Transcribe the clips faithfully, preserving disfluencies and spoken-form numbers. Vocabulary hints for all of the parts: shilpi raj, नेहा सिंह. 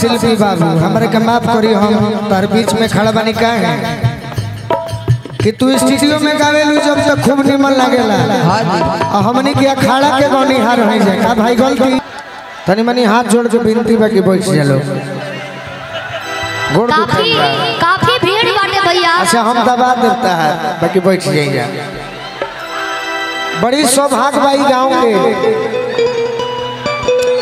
शिल्पी बाबू हमारे के माफ करी, हम तार बीच में खड़ा बनी काहे कि तू स्टूडियो में गावेलू जब जब खूब निमन लागेला और हमनी के अखाड़ा के गौनिहार हो जाए का भाई गलती तनी मनी हाथ जोड़ के विनती बा कि बैठ चलो। काफी काफी भीड़ बाटे भैया। अच्छा हम दबा देता है बाकी बैठ जाइए। बड़ी सौभाग्य भाई गांव के,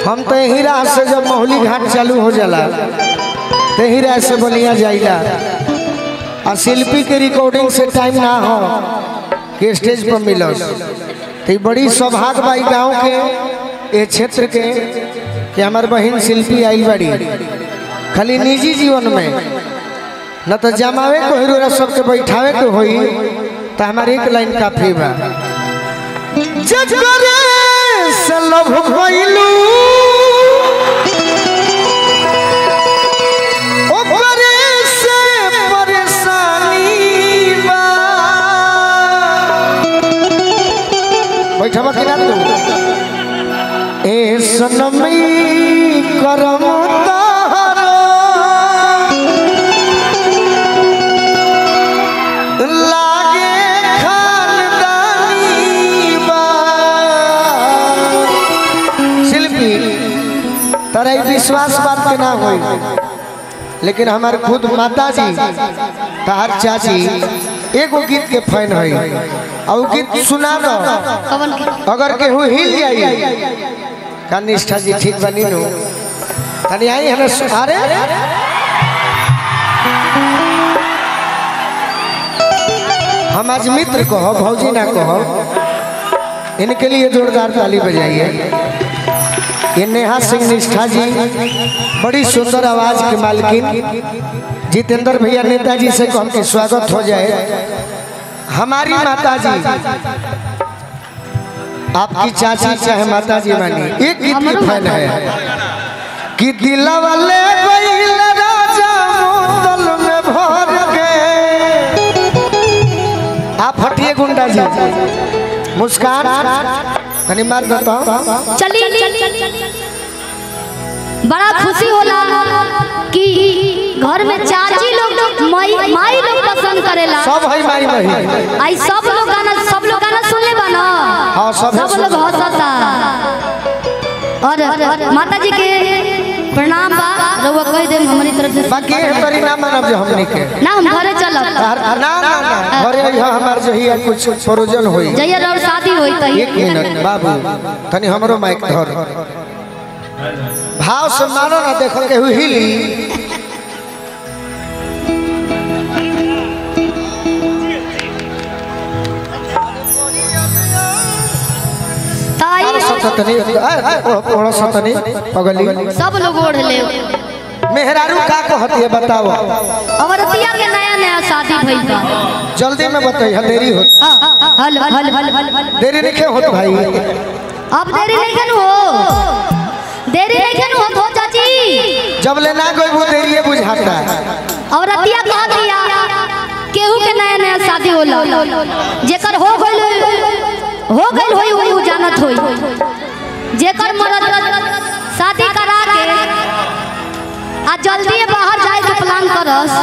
हम तो यही राह से जब महुली घाट चालू हो जाला तही राह से बनिया जाइला और शिल्पी के रिकॉर्डिंग से टाइम ना हो कि स्टेज पर मिलो तो बड़ी सौभाग्य बाई गाँव के ये क्षेत्र के कि हमार बहन शिल्पी आई बड़ी खाली निजी जीवन में न तो जमावे को हीरो सबके बैठावे को होई तो हमारे एक लाइन काफी बा। लव भइलू ओपरे से परेशानी बा बैठवा के ना तू ए सनमी करम विश्वास बात के ना हो लेकिन हमारे खुद माता जी तहार चाची एगो गीत के फैन है और गीत सुना दो अगर केहू हिल जाए का निष्ठा जी ठीक बनी नो तनी आई हमें सुहारे हम आज मित्र कहो भौजी ना कहो इनके लिए जोरदार ताली बजाइए। ये नेहा सिंह निष्ठा जी बड़ी सुंदर आवाज के मालकिन जितेंद्र भैया नेताजी से को हमके स्वागत हो जाए। हमारी माता जी आपकी चाची चाहे माता जी मानी एक गीत की फैन है कि दिला वाले आप हटिए गुंडा जी मुस्कान मार चली बड़ा खुशी होला कि घर में चाची लोग माई माई लोग पसंद करेला सब है माई माई आई सब लोग गाना सब लोग गाना सुन ले बना हां सब सब लोग हंसता और माता जी के प्रणाम बा रउवा कह दे हमरी तरफ से बाकी तोरी ना मानब जे हमनी के ना हम घरे चलब ना ना घरे ह हमार जहिया कुछ प्रोजन होई जहिया और शादी होई त एक मिनट बाबू तनी हमरो माइक धर भाव से मानो ना देख के हिली सतनी ओड़ा सतनी पगली सब लोग ओढ़ ले मेहरारू का कहत है बताओ अमरतिया के नया नया शादी भइल बा जल्दी में बताई देरी हो हल हल हल देरी नहीं होत भाई अब देरी नहीं हो देरी नहीं होत हो चाची जब ले ना गइबो देरीए बुझाता अमरतिया कह दिया केहू के नया नया शादी होला जेकर हो गइल हो गई होई होई हो जानत होई जेकर मरद शादी करा के आ जल्दी बाहर जाए के प्लान करस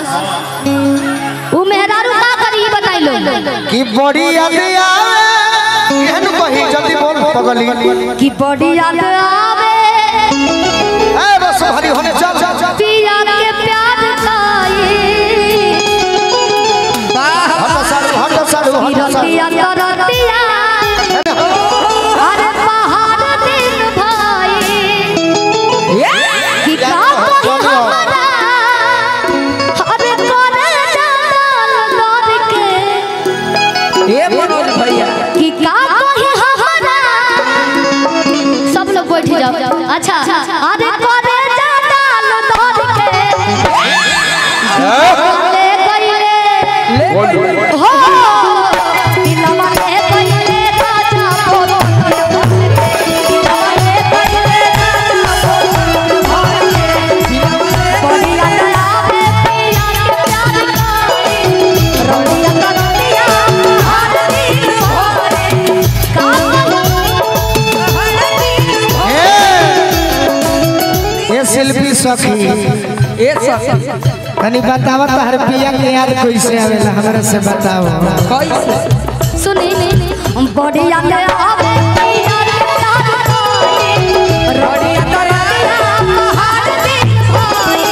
उ मेहरारू का करी बताइलो कि बड़ी याद आवे केहन कही जल्दी बोल पगली कि बड़ी याद आवे ए बस भारी होने चल पिया के प्यार का ये वाह हट साडू हट साडू हट साडू सखी ए सखी तनी बतावा तहर पिया के याद कैसे आवेला हमरा से बताओ कैसे सुनी बड़ी याद आवे पिया के तारा कोई रोड़ी तारा हार दे होए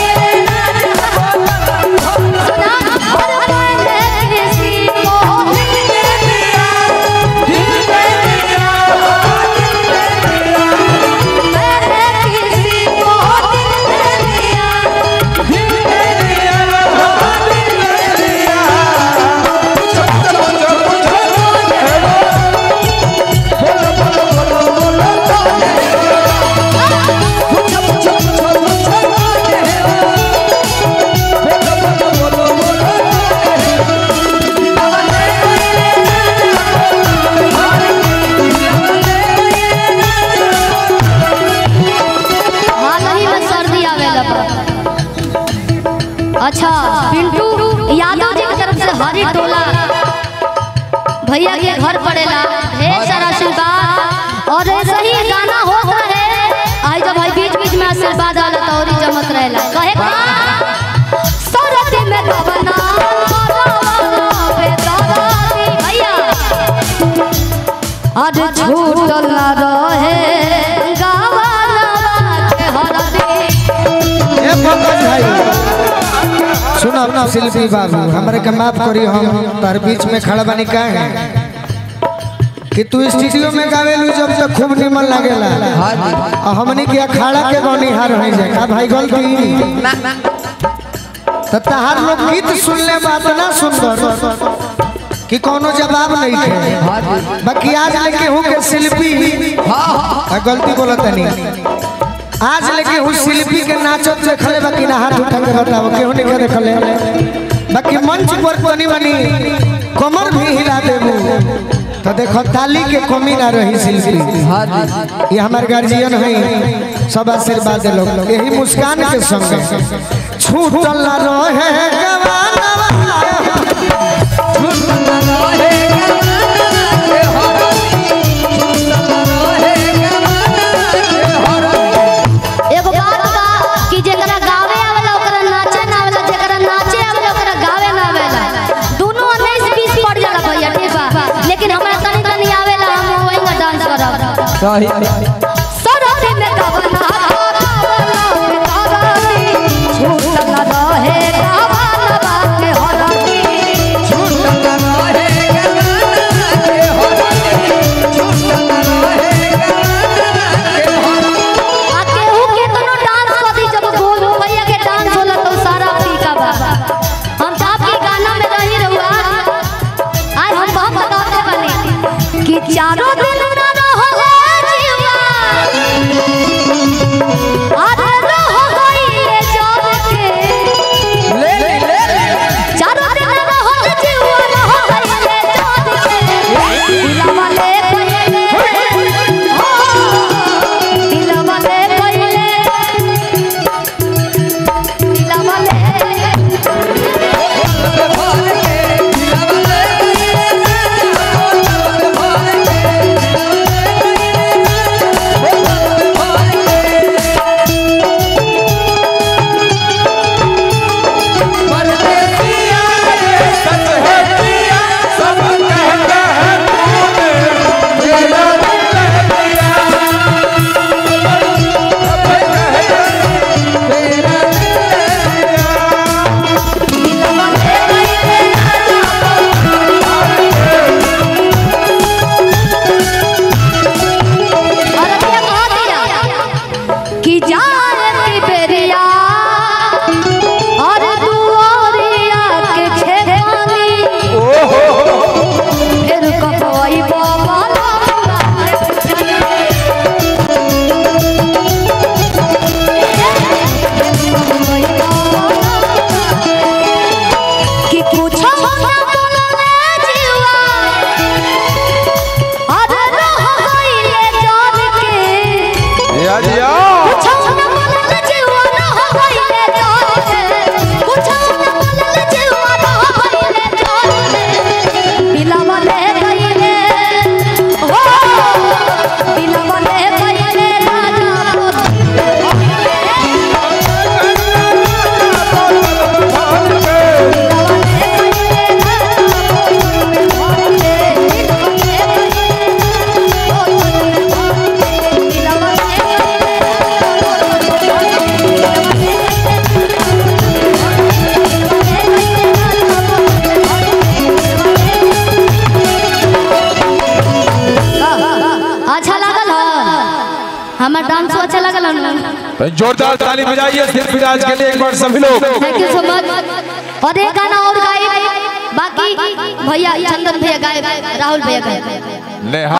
काब हमरा कोन जगल तोरे काब हमरा कोन जगल तोरे भैया के घर पड़ेला ढेर सारा आशीर्वाद और सही गाना होता है आज जब भाई बीच बीच में आशीर्वाद आला तौरी जमत रहेला कहे का सरती में कबना कबना पे दादी भैया आज छूटल ना रहे गावाला के हरदी ए भगत भाई सुना अपना शिल्पी बाबू हमारे के माफ करी हम तार बीच में खड़ा बनी काहे कि तू स्टूडियो में गावेलू जब तक खूब निमन लागेला और हमनी के अखाड़ा के गौनिहार हो जाए का भाई गलती त तहार लोग गीत सुनले बात ना सुंदर कि कोनो जवाब नहीं है बाकी आज लेके हूं के शिल्पी हां गलती बोलत नहीं आज लेके उस शिल्पी के नाचत देखले बाकी ना हाथ उठा के बताओ केहू नहीं के देखले बाकी मंच पर बनी बनी कमर भी हिला देबू तो देखो ताली के कमी ना रही शिल्पी हां ये हमारे गार्जियन है सब आशीर्वाद दे लोग यही मुस्कान के संग छूटल ना रहे गवाला छूटल ना रहे सही सरती में कबना कबना कबनी छूटल ना रहे कबना बात के हरती छूटल ना रहे कबना के हरती छूटल ना रहे कबना के हरती आ केहू के कोनो डांस कदी जब बोल भैया के डांस होला तो सारा पीका बा हम बाप के गाना में रही रहुआ आज हम हम बताते बने कि चारों दिन ना हमारा डांस अच्छा लगा। जोरदार ताली बजाइए शिल्पी राज के लिए एक बार सभी लोग। Thank you so much. और एक गाना और गाइए बाकी भैया चंदन भैया गाए, राहुल भैया गाए।